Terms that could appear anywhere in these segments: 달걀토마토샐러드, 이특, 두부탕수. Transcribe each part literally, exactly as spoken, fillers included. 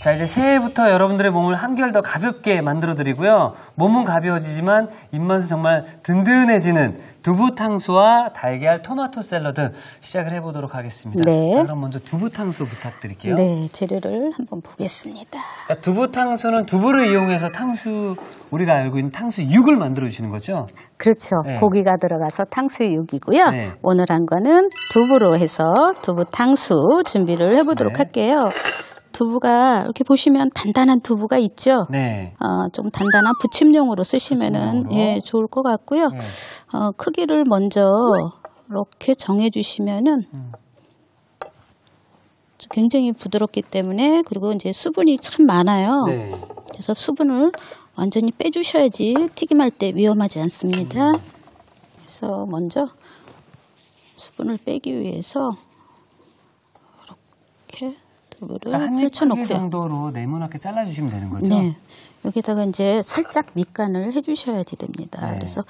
자, 이제 새해부터 여러분들의 몸을 한결 더 가볍게 만들어 드리고요. 몸은 가벼워지지만 입맛은 정말 든든해지는 두부탕수와 달걀 토마토 샐러드 시작을 해보도록 하겠습니다. 네. 자, 그럼 먼저 두부탕수 부탁드릴게요. 네, 재료를 한번 보겠습니다. 그러니까 두부탕수는 두부를 이용해서 탕수, 우리가 알고 있는 탕수육을 만들어 주시는 거죠? 그렇죠. 네. 고기가 들어가서 탕수육이고요. 네. 오늘 한 거는 두부로 해서 두부탕수 준비를 해보도록 네. 할게요. 두부가 이렇게 보시면 단단한 두부가 있죠. 네. 어, 좀 단단한 부침용으로 쓰시면은 부침용으로. 예, 좋을 것 같고요. 네. 어, 크기를 먼저 이렇게 정해주시면은 음. 굉장히 부드럽기 때문에, 그리고 이제 수분이 참 많아요. 네. 그래서 수분을 완전히 빼주셔야지 튀김할 때 위험하지 않습니다. 음. 그래서 먼저 수분을 빼기 위해서 이렇게. 그러니까 한입 크기 정도로 네모나게 잘라주시면 되는 거죠? 네. 여기다가 이제 살짝 밑간을 해주셔야 됩니다. 네. 그래서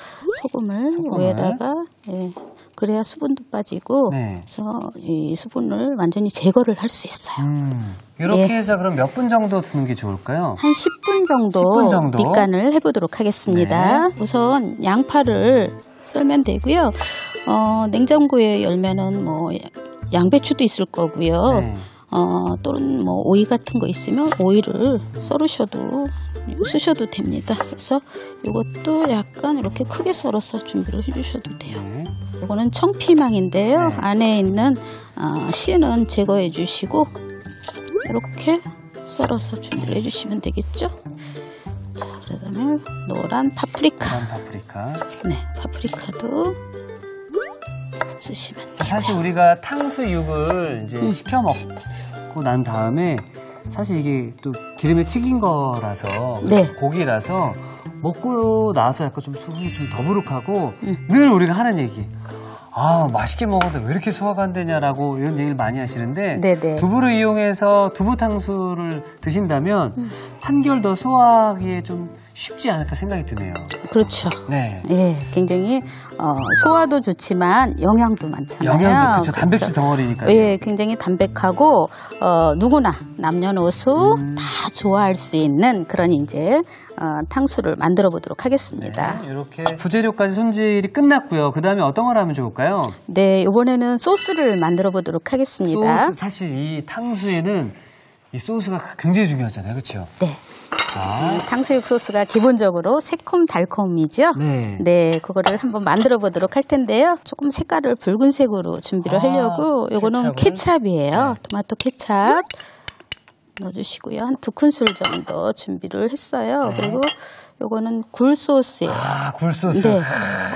소금을, 소금을. 위에다가, 예. 그래야 수분도 빠지고, 네. 그래서 이 수분을 완전히 제거를 할 수 있어요. 음. 이렇게 예. 해서 그럼 몇 분 정도 두는 게 좋을까요? 한 십 분 정도, 십 분 정도? 밑간을 해보도록 하겠습니다. 네. 우선 양파를 썰면 되고요. 어, 냉장고에 열면은 뭐 양배추도 있을 거고요. 네. 어, 또는 뭐 오이 같은 거 있으면 오이를 썰으셔도 쓰셔도 됩니다. 그래서 이것도 약간 이렇게 크게 썰어서 준비를 해주셔도 돼요. 네. 이거는 청피망인데요. 네. 안에 있는 어, 씨는 제거해 주시고 이렇게 썰어서 준비를 해주시면 되겠죠. 자, 그다음에 노란 파프리카. 노란 파프리카. 네, 파프리카도. 쓰시면 돼요. 사실 우리가 탕수육을 이제 음. 시켜 먹고 난 다음에 사실 이게 또 기름에 튀긴 거라서 네. 고기라서 먹고 나서 약간 좀 속이 좀 더부룩하고 음. 늘 우리가 하는 얘기, 아, 맛있게 먹었는데 왜 이렇게 소화가 안 되냐라고 이런 얘기를 많이 하시는데 네네. 두부를 이용해서 두부탕수를 드신다면 음. 한결 더 소화하기에 좀 쉽지 않을까 생각이 드네요. 그렇죠. 네. 예, 굉장히 어, 소화도 좋지만 영양도 많잖아요. 영양도 그렇죠. 단백질 그렇죠. 덩어리니까요. 예, 굉장히 담백하고 어, 누구나 남녀노소 음. 다 좋아할 수 있는 그런 이제 어, 탕수를 만들어 보도록 하겠습니다. 네, 이렇게 부재료까지 손질이 끝났고요. 그 다음에 어떤 걸 하면 좋을까요? 네, 이번에는 소스를 만들어 보도록 하겠습니다. 소스, 사실 이 탕수에는 이 소스가 굉장히 중요하잖아요. 그렇죠? 네. 아. 탕수육 소스가 기본적으로 새콤달콤이죠? 네. 네, 그거를 한번 만들어 보도록 할 텐데요. 조금 색깔을 붉은색으로 준비를 아, 하려고 요거는 케찹이에요. 네. 토마토 케찹 넣어주시고요. 한 두 큰술 정도 준비를 했어요. 네. 그리고 요거는 굴소스예요. 아, 굴소스. 네,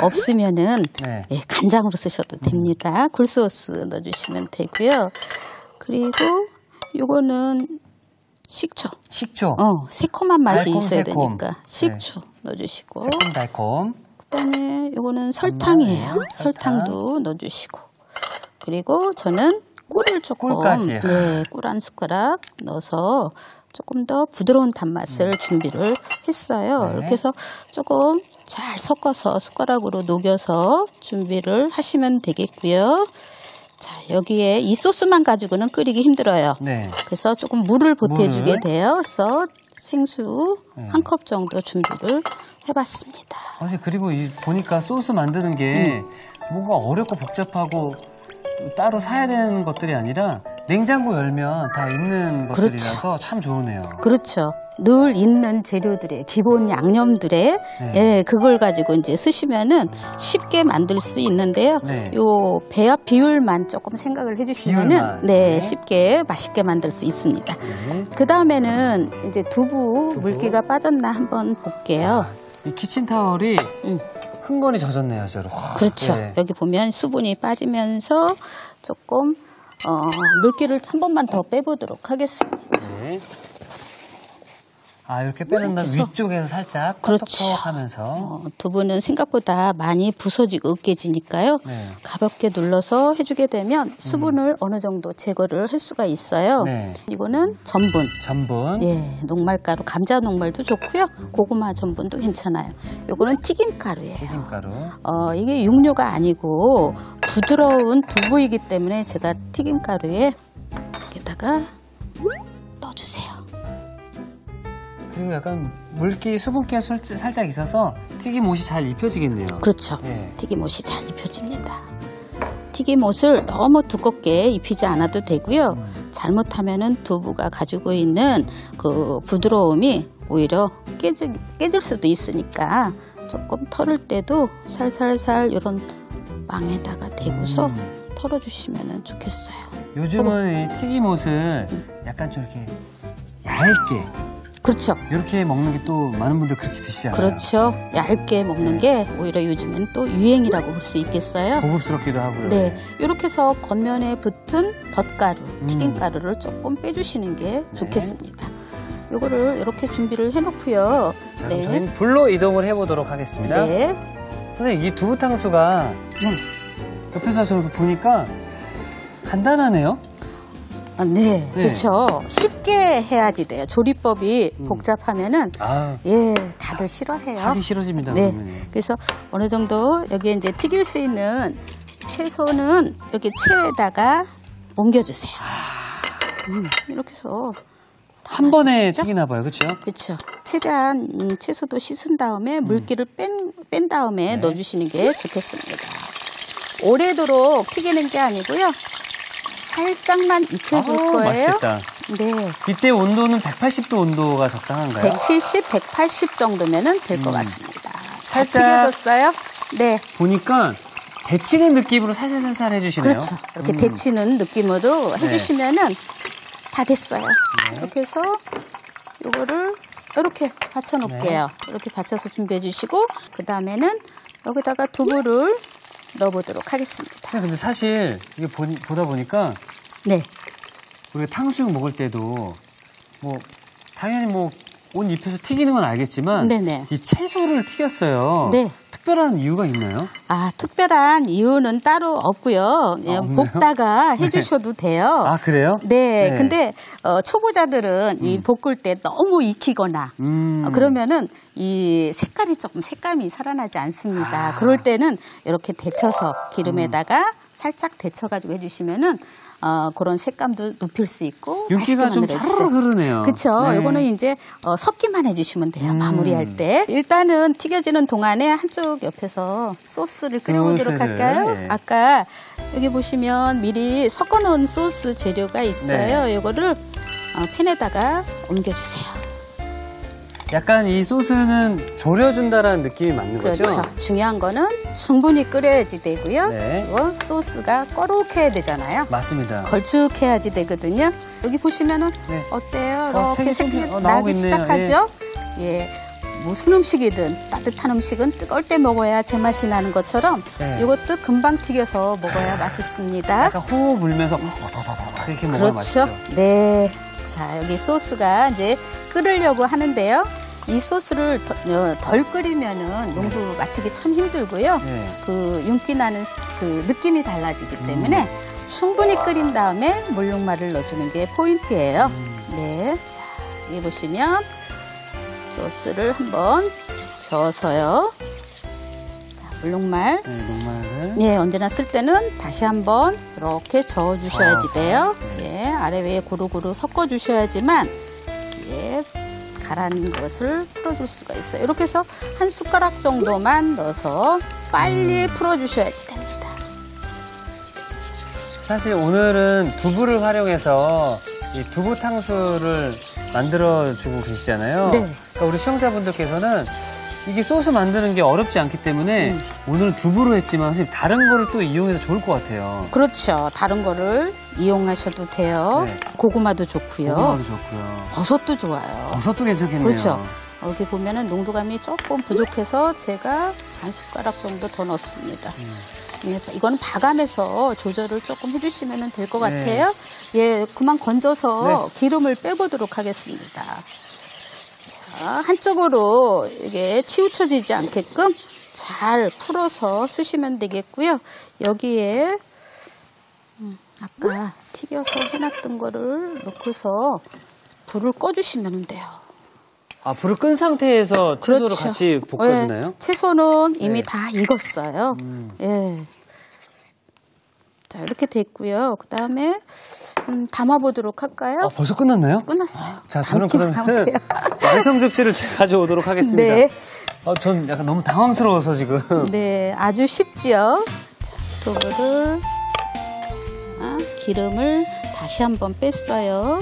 없으면은 네. 네, 간장으로 쓰셔도 됩니다. 음. 굴소스 넣어주시면 되고요. 그리고 요거는 식초. 식초. 어, 새콤한 맛이 달콤, 있어야 새콤. 되니까 식초 네. 넣어주시고. 새콤달콤. 그다음에 요거는 설탕이에요. 설탕. 설탕도 넣어주시고. 그리고 저는 꿀을 조금, 꿀까지. 네, 꿀 한 숟가락 넣어서 조금 더 부드러운 단맛을 음. 준비를 했어요. 네. 이렇게 해서 조금 잘 섞어서 숟가락으로 녹여서 준비를 하시면 되겠고요. 자, 여기에 이 소스만 가지고는 끓이기 힘들어요. 네. 그래서 조금 물을 보태주게 물. 돼요. 그래서 생수 네. 한 컵 정도 준비를 해봤습니다. 사실 그리고 이, 보니까 소스 만드는 게 음. 뭔가 어렵고 복잡하고 따로 사야 되는 것들이 아니라 냉장고 열면 다 있는 그렇죠. 것들이라서 참 좋으네요. 그렇죠. 늘 있는 재료들의 기본 양념들의 네. 예, 그걸 가지고 이제 쓰시면은 쉽게 만들 수 있는데요. 네. 요 배합 비율만 조금 생각을 해주시면은 네, 네 쉽게 맛있게 만들 수 있습니다. 네. 그 다음에는 이제 두부, 두부 물기가 빠졌나 한번 볼게요. 이 키친타월이 음. 흥건히 젖었네요, 저로. 그렇죠. 네. 여기 보면 수분이 빠지면서 조금 어, 물기를 한 번만 더 빼보도록 하겠습니다. 네. 아, 이렇게 빼는 날 위쪽에서 살짝 톡톡하면서 그렇죠. 어, 두부는 생각보다 많이 부서지고 으깨지니까요. 네. 가볍게 눌러서 해주게 되면 수분을 음. 어느 정도 제거를 할 수가 있어요. 네. 이거는 전분. 전분. 예, 녹말가루, 감자 녹말도 좋고요. 고구마 전분도 괜찮아요. 요거는 튀김가루예요. 튀김가루. 어, 이게 육류가 아니고 부드러운 두부이기 때문에 제가 튀김가루에 여기다가 넣어주세요. 그리고 약간 물기, 수분기가 살짝 있어서 튀김옷이 잘 입혀지겠네요. 그렇죠. 예. 튀김옷이 잘 입혀집니다. 튀김옷을 너무 두껍게 입히지 않아도 되고요. 음. 잘못하면은 두부가 가지고 있는 그 부드러움이 오히려 깨질, 깨질 수도 있으니까 조금 털을 때도 살살살 이런 망에다가 대고서 음. 털어주시면 좋겠어요. 요즘은 이 튀김옷을 음. 약간 좀 이렇게 얇게, 그렇죠. 이렇게 먹는 게 또 많은 분들 그렇게 드시잖아요. 그렇죠. 얇게 먹는 게 오히려 요즘엔 또 유행이라고 볼 수 있겠어요. 고급스럽기도 하고요. 네, 이렇게 해서 겉면에 붙은 덧가루, 음. 튀김가루를 조금 빼주시는 게 네. 좋겠습니다. 요거를 이렇게 준비를 해놓고요. 자, 그럼 네. 저희는 불로 이동을 해보도록 하겠습니다. 네. 선생님, 이 두부탕수가 음. 옆에서 저렇게 보니까 간단하네요. 아, 네, 네, 그렇죠. 쉽게 해야지 돼요. 조리법이 음. 복잡하면은 아, 예, 다들 싫어해요. 하기 싫어집니다. 네, 그러면. 그래서 어느 정도 여기에 이제 튀길 수 있는 채소는 여기 채에다가 옮겨주세요. 아, 음, 이렇게 해서 한 번에 아시죠? 튀기나 봐요, 그렇죠? 그렇죠. 최대한 음, 채소도 씻은 다음에 음. 물기를 뺀, 뺀 다음에 네. 넣어주시는 게 좋겠습니다. 오래도록 튀기는 게 아니고요. 살짝만 익혀줄 아, 거예요. 맛있겠다. 네. 이때 온도는 백팔십 도 온도가 적당한가요? 백칠십, 백팔십 정도면은 될 것 음. 같습니다. 살짝 튀겨졌어요? 네. 보니까 데치는 느낌으로 살살살살 해주시네요. 그렇죠. 이렇게 음. 데치는 느낌으로 해주시면은 네. 다 됐어요. 네. 이렇게 해서 요거를 이렇게 받쳐놓을게요. 네. 이렇게 받쳐서 준비해주시고 그 다음에는 여기다가 두부를 넣어보도록 하겠습니다. 근데 사실 이게 보, 보다 보니까 네. 우리가 탕수육 먹을 때도 뭐 당연히 뭐 온 잎에서 튀기는 건 알겠지만 네네. 이 채소를 튀겼어요. 네. 특별한 이유가 있나요? 아, 특별한 이유는 따로 없고요. 아, 볶다가 네. 해주셔도 돼요. 아, 그래요? 네. 네. 근데 어, 초보자들은 음. 이 볶을 때 너무 익히거나 음. 어, 그러면은 이 색깔이 조금 색감이 살아나지 않습니다. 아. 그럴 때는 이렇게 데쳐서 기름에다가 음. 살짝 데쳐가지고 해주시면은 어, 그런 색감도 높일 수 있고 윤기가 좀 차르르 흐르네요. 그렇죠. 네. 이거는 이제 어, 섞기만 해주시면 돼요. 음. 마무리할 때. 일단은 튀겨지는 동안에 한쪽 옆에서 소스를 끓여보도록 할까요? 네. 아까 여기 보시면 미리 섞어놓은 소스 재료가 있어요. 네. 이거를 어, 팬에다가 옮겨주세요. 약간 이 소스는 졸여준다라는 느낌이 맞는 그렇죠. 거죠? 그렇죠. 중요한 거는 충분히 끓여야지 되고요. 네. 그리고 소스가 꺼룩해야 되잖아요. 맞습니다. 걸쭉해야지 되거든요. 여기 보시면은 네. 어때요? 어, 이렇게 색이 어, 나기 있네요. 시작하죠? 예. 예. 무슨 음식이든 따뜻한 음식은 뜨거울 때 먹어야 제맛이 나는 것처럼 네. 이것도 금방 튀겨서 먹어야 맛있습니다. 약간 호흡 불면서 이렇게 먹어야 맛있죠? 그렇죠. 네. 자, 여기 소스가 이제 끓으려고 하는데요. 이 소스를 덜 끓이면은 농도 맞추기 참 힘들고요. 네. 그 윤기 나는 그 느낌이 달라지기 때문에 음. 충분히 끓인 다음에 물용말을 넣어주는 게 포인트예요. 음. 네, 자, 여기 보시면 소스를 한번 저어서요. 자, 물용말. 네, 물용말을. 네, 언제나 쓸 때는 다시 한번 이렇게 저어 주셔야지 돼요. 네. 예, 아래 위에 고루고루 섞어 주셔야지만. 예, 가라앉는 것을 풀어줄 수가 있어요. 이렇게 해서 한 숟가락 정도만 넣어서 빨리 음. 풀어주셔야지 됩니다. 사실 오늘은 두부를 활용해서 이 두부탕수를 만들어주고 계시잖아요. 네. 그러니까 우리 시청자분들께서는 이게 소스 만드는 게 어렵지 않기 때문에 음. 오늘은 두부로 했지만 선생님 다른 거를 또 이용해도 좋을 것 같아요. 그렇죠. 다른 거를 이용하셔도 돼요. 네. 고구마도 좋고요. 고구마도 좋고요. 버섯도 좋아요. 버섯도 괜찮겠네요. 그렇죠. 여기 보면은 농도감이 조금 부족해서 제가 한 숟가락 정도 더 넣습니다. 음. 예, 이건 바감해서 조절을 조금 해주시면 될 것 네. 같아요. 예, 그만 건져서 네. 기름을 빼보도록 하겠습니다. 자, 한쪽으로 이게 치우쳐지지 않게끔 잘 풀어서 쓰시면 되겠고요. 여기에 음, 아까 튀겨서 해놨던 거를 넣고서 불을 꺼주시면 돼요. 아, 불을 끈 상태에서 채소를 그렇죠. 같이 볶아주나요? 네, 채소는 이미 네. 다 익었어요. 음. 예. 자, 이렇게 됐고요. 그 다음에 음, 담아보도록 할까요? 아, 벌써 끝났나요? 끝났어요. 아, 자, 저는 그러면 완성 접시를 가져오도록 하겠습니다. 네. 어, 전 약간 너무 당황스러워서 지금. 네, 아주 쉽지요. 자, 두부를 자, 기름을 다시 한번 뺐어요.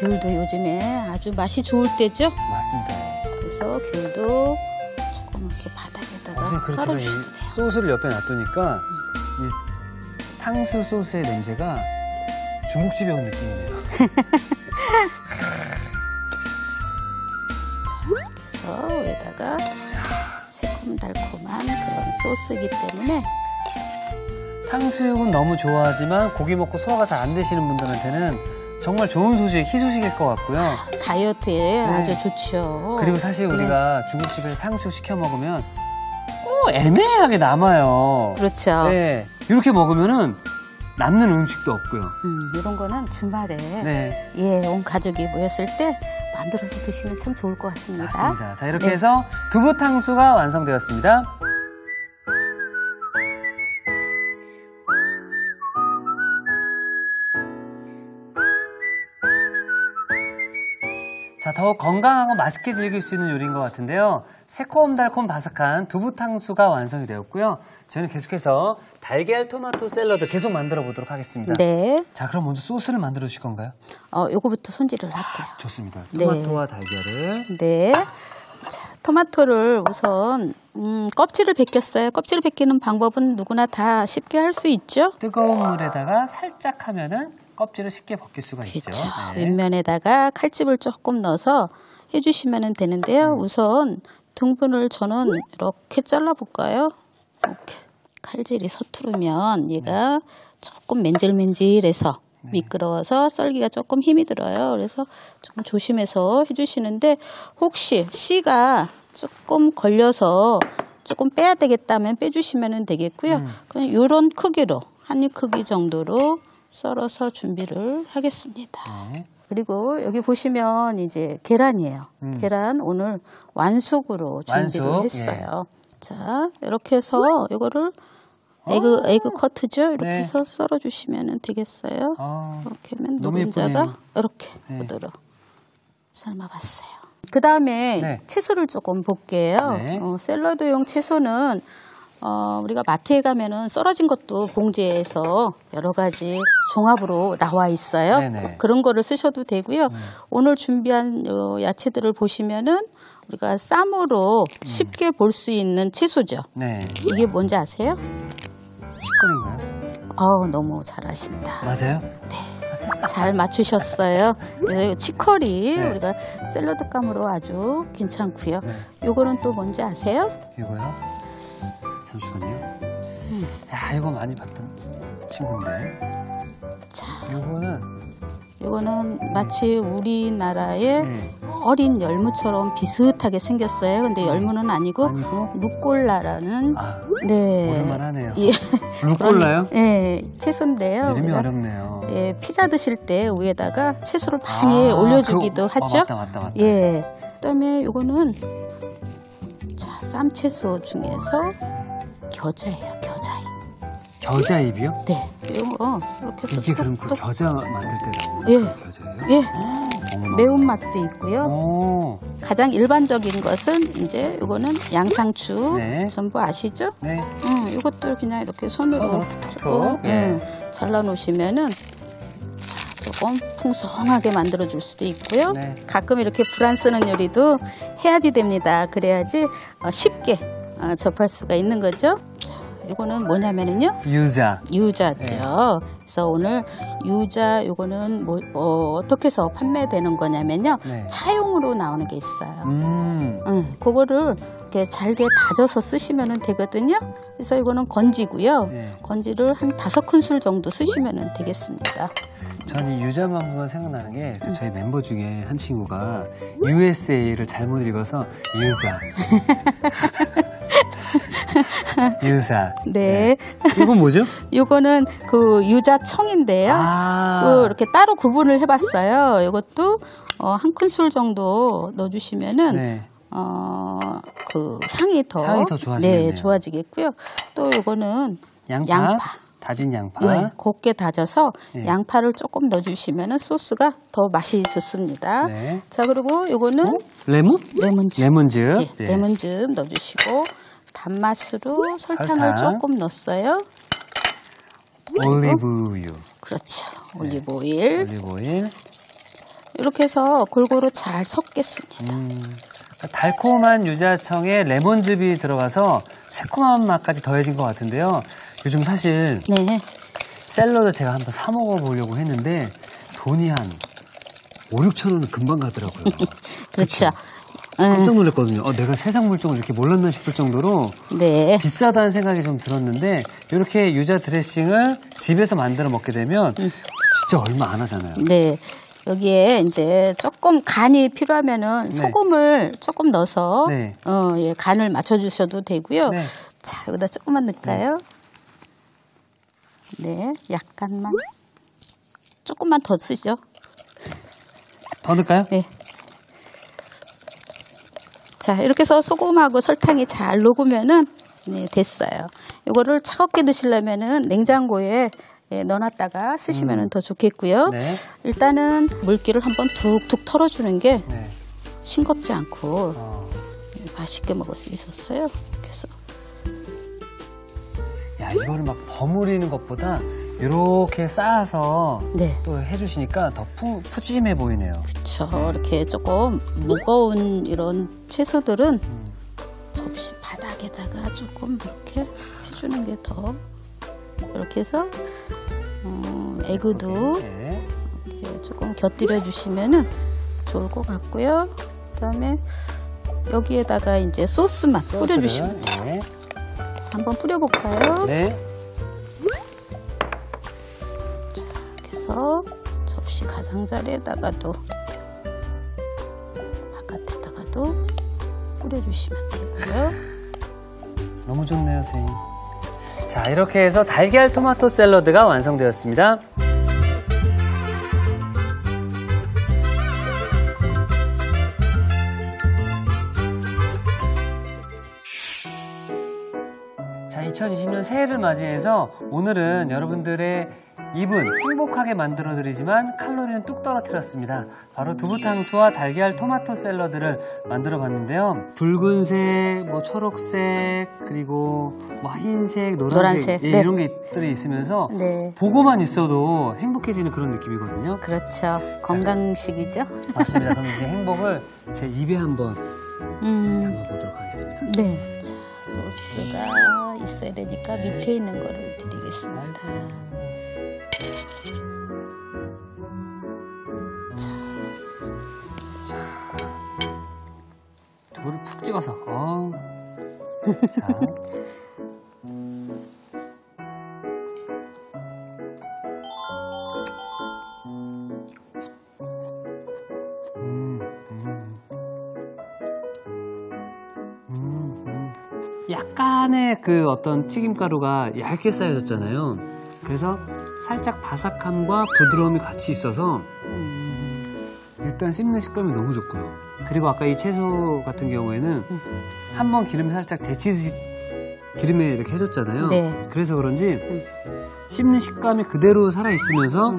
귤도 요즘에 아주 맛이 좋을 때죠? 맞습니다. 그래서 귤도 조금 이렇게 바닥에다가 썰어주셔도 돼요. 소스를 옆에 놔두니까 음. 이 탕수 소스의 냄새가 중국집에 온 느낌이네요. 자, 그래서 위에다가 새콤달콤한 그런 소스이기 때문에 탕수육은 너무 좋아하지만 고기 먹고 소화가 잘 안 되시는 분들한테는 정말 좋은 소식, 희소식일 것 같고요. 다이어트에 네. 아주 좋죠. 그리고 사실 우리가 네. 중국집에서 탕수육 시켜 먹으면 꼭 애매하게 남아요. 그렇죠. 네, 이렇게 먹으면은 남는 음식도 없고요. 음, 이런 거는 주말에 네. 예, 온 가족이 모였을 때 만들어서 드시면 참 좋을 것 같습니다. 맞습니다. 자, 이렇게 네. 해서 두부탕수가 완성되었습니다. 자, 더욱 건강하고 맛있게 즐길 수 있는 요리인 것 같은데요. 새콤달콤 바삭한 두부탕수가 완성이 되었고요. 저희는 계속해서 달걀 토마토 샐러드 계속 만들어 보도록 하겠습니다. 네. 자, 그럼 먼저 소스를 만들어 주실 건가요? 어, 요거부터 손질을 할게요. 아, 좋습니다. 토마토와 네. 달걀을. 네. 자, 토마토를 우선 음, 껍질을 벗겼어요. 껍질을 벗기는 방법은 누구나 다 쉽게 할 수 있죠. 뜨거운 물에다가 살짝 하면은 껍질을 쉽게 벗길 수가 그렇죠. 있죠. 네. 윗면에다가 칼집을 조금 넣어서 해주시면 되는데요. 음. 우선 등분을 저는 이렇게 잘라볼까요? 이렇게. 칼질이 서투르면 얘가 네. 조금 맨질맨질해서 네. 미끄러워서 썰기가 조금 힘이 들어요. 그래서 조금 조심해서 해주시는데 혹시 씨가 조금 걸려서 조금 빼야 되겠다면 빼주시면 되겠고요. 음. 그냥 이런 크기로 한 입 크기 정도로 썰어서 준비를 하겠습니다. 네. 그리고 여기 보시면 이제 계란이에요. 음. 계란 오늘 완숙으로 준비를 완숙? 했어요. 예. 자, 이렇게 해서 이거를 에그, 에그 커트죠? 이렇게 네. 해서 썰어주시면 되겠어요. 어. 이렇게 하면 노른자가 이렇게 네. 보도록 삶아봤어요. 그 다음에 네. 채소를 조금 볼게요. 네. 어, 샐러드용 채소는 어, 우리가 마트에 가면은 썰어진 것도 봉지에서 여러 가지 종합으로 나와 있어요. 네네. 그런 거를 쓰셔도 되고요. 음. 오늘 준비한 야채들을 보시면은 우리가 쌈으로 음. 쉽게 볼 수 있는 채소죠. 네. 이게 뭔지 아세요? 치콜인가요? 어, 너무 잘하신다. 맞아요? 네. 잘 맞추셨어요. 그래서 치커리 네. 우리가 샐러드감으로 아주 괜찮고요. 네. 요거는 또 뭔지 아세요? 이거요? 잠시만요. 음. 야, 이거 많이 봤던 친구인데. 자, 요거는 요거는 네. 마치 우리나라의 네. 어린 열무처럼 비슷하게 생겼어요. 근데 열무는 아니고, 아니고? 루꼴라라는 아, 네. 오랜만하네요. 예. 루꼴라요? 네, 채소인데요. 이름이 어렵네요. 예, 피자 드실 때 위에다가 채소를 많이 아, 올려주기도 그거, 하죠. 아, 맞다, 맞다, 맞다. 예. 그다음에 요거는 자, 쌈채소 중에서 겨자예요, 겨자잎. 겨자잎이요? 네. 요거 이렇게 해서 이게 똑똑. 그럼 그 겨자 만들 때 나오는 예. 겨자예요? 예. 오, 매운맛도 있고요. 오. 가장 일반적인 것은 이제 요거는 양상추 네. 전부 아시죠? 네. 음, 요것도 그냥 이렇게 손으로 툭툭 예. 잘라 놓으시면은 조금 풍성하게 만들어줄 수도 있고요. 네. 가끔 이렇게 불 안 쓰는 요리도 해야지 됩니다. 그래야지 쉽게 접할 수가 있는 거죠. 자, 이거는 뭐냐면요. 유자. 유자죠. 네. 그래서 오늘 유자 이거는 뭐, 어, 어떻게 해서 판매되는 거냐면요. 네. 차용으로 나오는 게 있어요. 음. 응, 그거를 이렇게 잘게 다져서 쓰시면 되거든요. 그래서 이거는 건지고요. 네. 건지를 한 다섯 큰술 정도 쓰시면 되겠습니다. 전 이 유자만 보면 생각나는 게 그 저희 응. 멤버 중에 한 친구가 유에스에이를 잘못 읽어서 유자. 유자. 네. 네. 이건 뭐죠? 이거는 그 유자청인데요. 아 그 이렇게 따로 구분을 해봤어요. 이것도 어 한 큰술 정도 넣어주시면은 네. 어, 그 향이 더, 향이 더 좋아지겠네요. 네, 좋아지겠고요. 또 이거는 양파, 양파. 다진 양파. 네, 곱게 다져서 네. 양파를 조금 넣어주시면 소스가 더 맛이 좋습니다. 네. 자, 그리고 이거는 어? 레몬? 레몬즙. 레몬즙. 네, 네. 레몬즙 넣어주시고 단맛으로 설탕을 설탕. 조금 넣었어요. 올리브유. 그렇죠. 올리브오일. 네. 올리브오일. 이렇게 해서 골고루 잘 섞겠습니다. 음, 달콤한 유자청에 레몬즙이 들어가서 새콤한 맛까지 더해진 것 같은데요. 요즘 사실 네. 샐러드 제가 한번 사 먹어보려고 했는데 돈이 한 오육천 원은 금방 가더라고요. 그렇죠. 깜짝 놀랐거든요. 어, 내가 세상 물정을 이렇게 몰랐나 싶을 정도로 네. 비싸다는 생각이 좀 들었는데 이렇게 유자 드레싱을 집에서 만들어 먹게 되면 진짜 얼마 안 하잖아요. 네. 여기에 이제 조금 간이 필요하면은 네. 소금을 조금 넣어서 네. 어, 예, 간을 맞춰주셔도 되고요. 네. 자, 여기다 조금만 넣을까요? 네, 약간만. 조금만 더 쓰죠. 더 넣을까요? 네. 자, 이렇게 해서 소금하고 설탕이 잘 녹으면은 네, 됐어요. 이거를 차갑게 드시려면은 냉장고에 예, 넣어놨다가 쓰시면 음. 더 좋겠고요. 네. 일단은 물기를 한번 툭툭 털어주는 게 네. 싱겁지 않고 어. 맛있게 먹을 수 있어서요. 그래서 야, 이거를 막 버무리는 것보다 이렇게 쌓아서 네. 또 해주시니까 더 푸, 푸짐해 보이네요. 그렇죠. 네. 이렇게 조금 무거운 이런 채소들은 음. 접시 바닥에다가 조금 이렇게 해주는 게 더. 이렇게 해서 음, 에그도 네. 이렇게 조금 곁들여 주시면은 좋을 것 같고요. 그다음에 여기에다가 이제 소스만 소스를, 뿌려주시면 돼요. 네. 그래서 한번 뿌려볼까요? 네. 자, 이렇게 해서 접시 가장자리에다가도 바깥에다가도 뿌려주시면 되고요. 너무 좋네요, 선생님. 자, 이렇게 해서 달걀 토마토 샐러드가 완성되었습니다. 자, 이천이십 년 새해를 맞이해서 오늘은 여러분들의 입은 행복하게 만들어드리지만 칼로리는 뚝 떨어뜨렸습니다. 바로 두부탕수와 달걀 토마토 샐러드를 만들어봤는데요. 붉은색, 뭐 초록색, 그리고 뭐 흰색, 노란색, 노란색. 예, 네. 이런 것들이 있으면서 네. 보고만 있어도 행복해지는 그런 느낌이거든요. 그렇죠. 건강식이죠. 맞습니다. 그럼 이제 행복을 제 입에 한번 음... 담아보도록 하겠습니다. 네. 자, 소스가 있어야 되니까 네. 밑에 있는 거를 드리겠습니다. 물을 푹 찍어서. 어. 자. 음, 음. 음, 음. 약간의 그 어떤 튀김가루가 얇게 쌓여졌잖아요. 그래서 살짝 바삭함과 부드러움이 같이 있어서 일단 씹는 식감이 너무 좋고요. 그리고 아까 이 채소 같은 경우에는 한번 기름에 살짝 데치듯이 기름에 이렇게 해줬잖아요. 네. 그래서 그런지 씹는 식감이 그대로 살아있으면서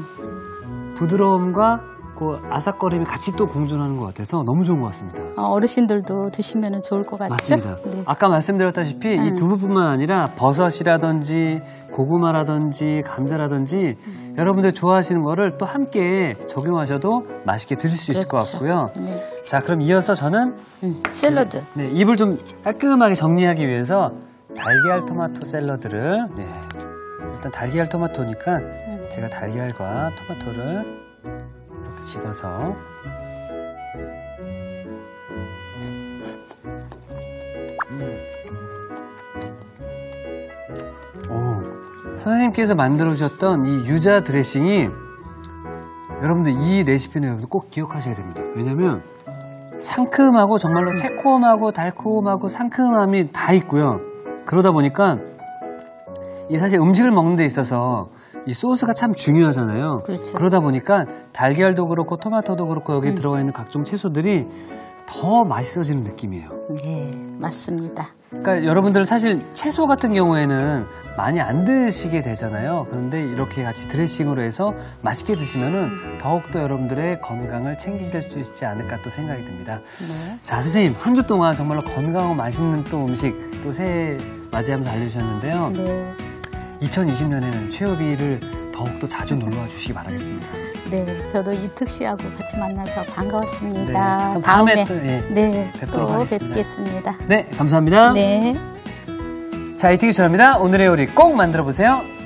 부드러움과 그 아삭거림이 같이 또 공존하는 것 같아서 너무 좋은 것 같습니다. 어르신들도 드시면 좋을 것 같죠? 맞습니다. 네. 아까 말씀드렸다시피 음. 이 두부뿐만 아니라 버섯이라든지 고구마라든지 감자라든지 음. 여러분들 좋아하시는 거를 또 함께 적용하셔도 맛있게 드실 수 그렇죠. 있을 것 같고요. 네. 자, 그럼 이어서 저는 음. 샐러드 네, 네, 입을 좀 깔끔하게 정리하기 위해서 달걀 토마토 샐러드를 네. 일단 달걀 토마토니까 음. 제가 달걀과 토마토를 집어서 음. 오, 선생님께서 만들어주셨던 이 유자 드레싱이 여러분들 이 레시피는 여러분들 꼭 기억하셔야 됩니다. 왜냐면 상큼하고 정말로 새콤하고 달콤하고 상큼함이 다 있고요. 그러다 보니까 이 사실 음식을 먹는 데 있어서 이 소스가 참 중요하잖아요. 그렇죠. 그러다 보니까 달걀도 그렇고 토마토도 그렇고 여기 음. 들어가 있는 각종 채소들이 더 맛있어지는 느낌이에요. 네, 맞습니다. 그러니까 여러분들은 사실 채소 같은 경우에는 많이 안 드시게 되잖아요. 그런데 이렇게 같이 드레싱으로 해서 맛있게 드시면은 더욱더 여러분들의 건강을 챙기실 수 있지 않을까 또 생각이 듭니다. 네. 자, 선생님, 한 주 동안 정말로 건강하고 맛있는 또 음식, 또 새해 맞이하면서 알려주셨는데요. 네. 이천이십 년에는 최유비를 더욱더 자주 놀러와 주시기 바라겠습니다. 네, 저도 이특 씨하고 같이 만나서 반가웠습니다. 네, 다음에, 다음에 또, 네, 네, 뵙도록 또 하겠습니다. 뵙겠습니다. 네, 감사합니다. 네. 자, 이특이 전합니다. 오늘의 요리 꼭 만들어 보세요.